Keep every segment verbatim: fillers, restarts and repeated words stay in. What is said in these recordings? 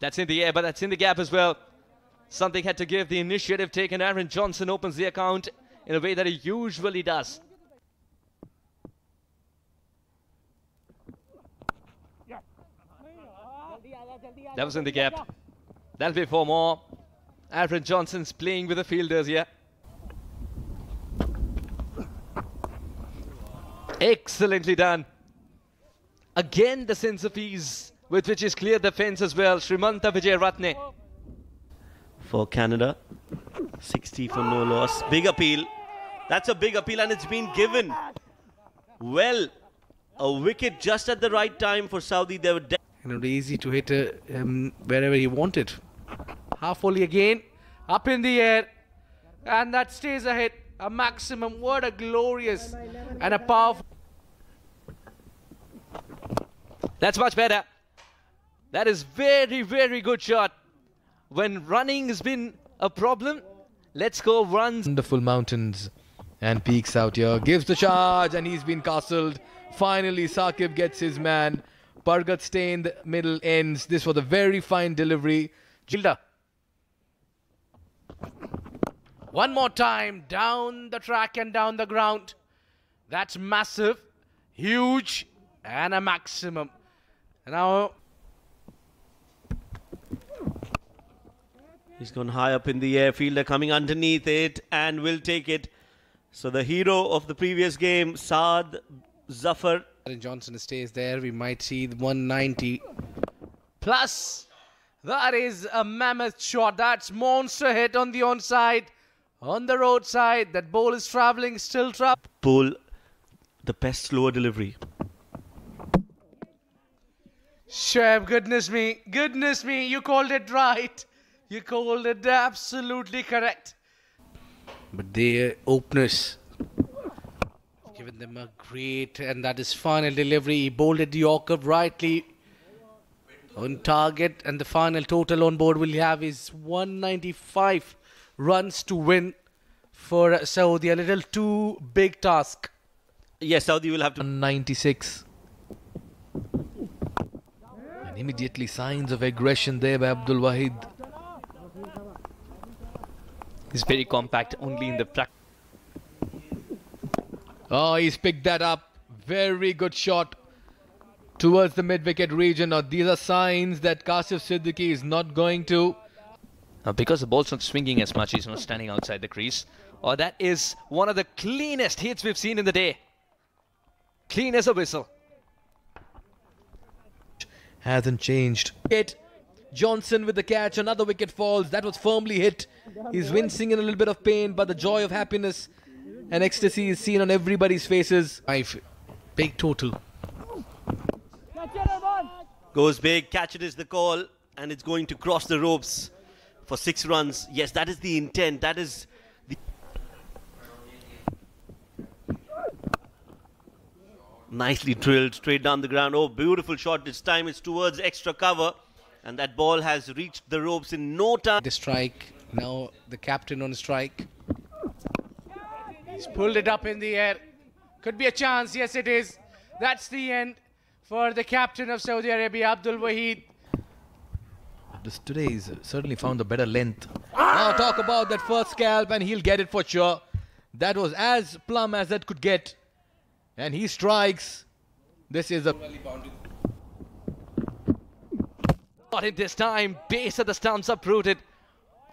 That's in the air, but that's in the gap as well. Something had to give. The initiative taken. Aaron Johnson opens the account in a way that he usually does. That was in the gap. That'll be four more. Aaron Johnson's playing with the fielders here. Excellently done. Again, the sense of ease with which he's cleared the fence as well. Srimantha Vijay Ratne. For Canada, sixty for no loss. Big appeal. That's a big appeal, and it's been given. Well, a wicket just at the right time for Saudi. They were and it would be easy to hit uh, um, wherever he wanted. Half volley again, up in the air, and that stays a hit, a maximum. What a glorious and a powerful. That's much better. That is very, very good shot. When running has been a problem, let's go runs. Wonderful mountains and peaks out here. Gives the charge, and he's been castled. Finally, Sakib gets his man. Pargat stay in the middle ends. This was a very fine delivery. Gilda. One more time. Down the track and down the ground. That's massive, huge, and a maximum. Now he's gone high up in the air. Fielder coming underneath it and will take it. So the hero of the previous game, Saad Zafar. Aaron Johnson stays there. We might see the one ninety plus. That is a mammoth shot. That's monster hit on the onside, on the roadside. That ball is travelling, still trap. Ball, the best slower delivery. Shab, goodness me, goodness me, you called it right. You called it absolutely correct. But the openers. Given them a great, and that is final delivery. He bowled the Yorker rightly on target, and the final total on board will have is one ninety-five runs to win for Saudi. A little too big task. Yes, Saudi will have to. one ninety-six. And immediately signs of aggression there by Abdul Wahid. He's very compact, only in the practice. Oh, he's picked that up. Very good shot towards the mid-wicket region. Now, these are signs that Kasif Siddiqui is not going to. Now, because the ball's not swinging as much, he's not standing outside the crease. Oh, that is one of the cleanest hits we've seen in the day. Clean as a whistle. Hasn't changed. It. Johnson with the catch. Another wicket falls. That was firmly hit. He's wincing in a little bit of pain, but the joy of happiness and ecstasy is seen on everybody's faces. Five. Big total. Goes big. Catch it is the call. And it's going to cross the ropes for six runs. Yes, that is the intent. That is the... Nicely drilled. Straight down the ground. Oh, beautiful shot. This time it's towards extra cover. And that ball has reached the ropes in no time. The strike. Now the captain on strike. He's pulled it up in the air. Could be a chance. Yes, it is. That's the end for the captain of Saudi Arabia, Abdul Wahid. This today he's certainly found a better length. Ah! Now talk about that first scalp, and he'll get it for sure. That was as plumb as that could get. And he strikes. This is a... Got it this time. Base of the stumps uprooted.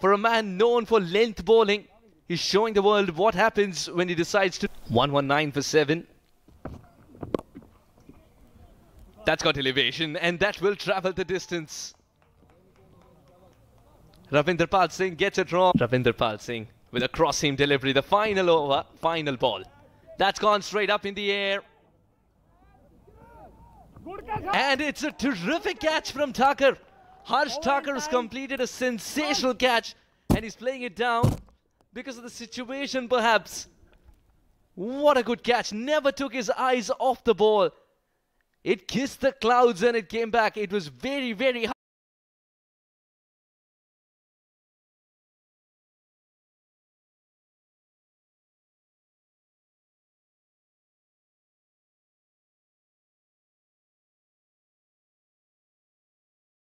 For a man known for length bowling, he's showing the world what happens when he decides to... one nineteen for seven. That's got elevation, and that will travel the distance. Ravinder Pal Singh gets it wrong. Ravinder Pal Singh with a cross-seam delivery. The final over, final ball. That's gone straight up in the air. And it's a terrific catch from Thakur. Harsh Thakur's completed a sensational catch, and he's playing it down. Because of the situation, perhaps. What a good catch. Never took his eyes off the ball. It kissed the clouds and it came back. It was very, very hard.